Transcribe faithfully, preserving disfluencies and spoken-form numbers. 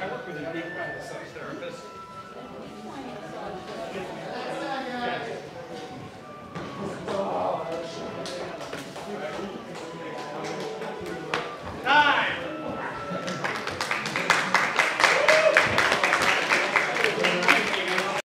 I work with a deep practice psychotherapist.